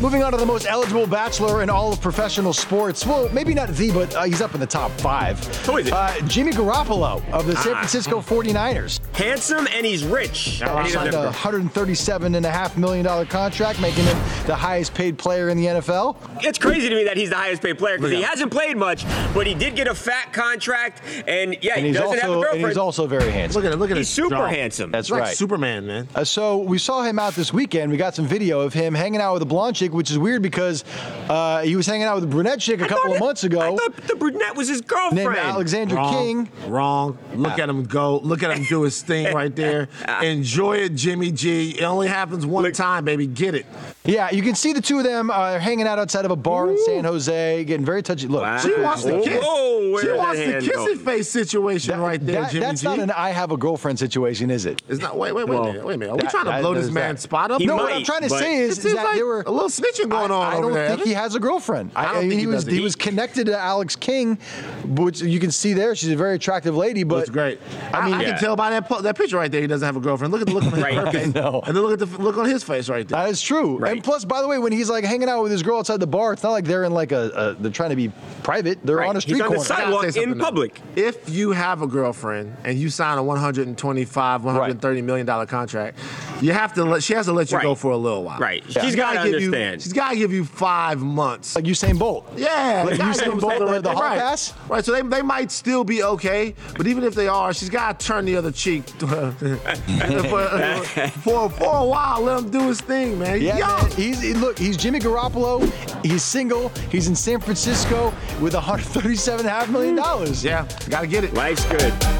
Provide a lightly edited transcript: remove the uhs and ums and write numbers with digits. Moving on to the most eligible bachelor in all of professional sports. Well, maybe not the, but he's up in the top five. Who is it? Jimmy Garoppolo of the San Francisco 49ers. Handsome, and he's rich. Signed a $137.5 million contract, making him the highest paid player in the NFL. It's crazy to me that he's the highest paid player because he hasn't played much, but he did get a fat contract, and he doesn't have a girlfriend. And he's also very handsome. Look at He's super handsome. That's right. Like Superman, man. So we saw him out this weekend. We got some video of him hanging out with a blonde chick, which is weird because he was hanging out with a brunette chick a couple of months ago. I thought the brunette was his girlfriend. Named Alexandra King. Wrong. Look at him go. Look at him do his thing right there. Enjoy it, Jimmy G. It only happens one time, baby. Get it. Yeah, you can see the two of them hanging out outside of a bar in San Jose, getting very touchy. Look, she wants to kiss. She wants the kissy face situation right there, Jimmy G. That's not an I have a girlfriend situation, is it? It's not. Wait a minute. Are we trying to blow this man's spot up? No, what I'm trying to say is that there were a little snitching going on. I don't think he has a girlfriend. I mean, he was connected to Alex King, which you can see there. She's a very attractive lady, but that's great. I mean, I can tell by that picture right there. He doesn't have a girlfriend. Look at the look on his face, and then look at the look on his face right there. That is true. Right. And plus, by the way, when he's like hanging out with his girl outside the bar, it's not like they're in like they're trying to be private. They're on a street corner. He's on the sidewalk in public. If you have a girlfriend and you sign a $130 million contract, you have to she has to let you go for a little while. Right. Yeah. She's got to understand. She's got to give you 5 months. Like Usain Bolt. Yeah. Like Usain Bolt or the hard pass. Right. So they might still be okay, but even if they are, she's got to turn the other cheek for a while. Let him do his thing, man. Yeah, man. He's Jimmy Garoppolo. He's single. He's in San Francisco with $137.5 million. Yeah. Got to get it. Life's good.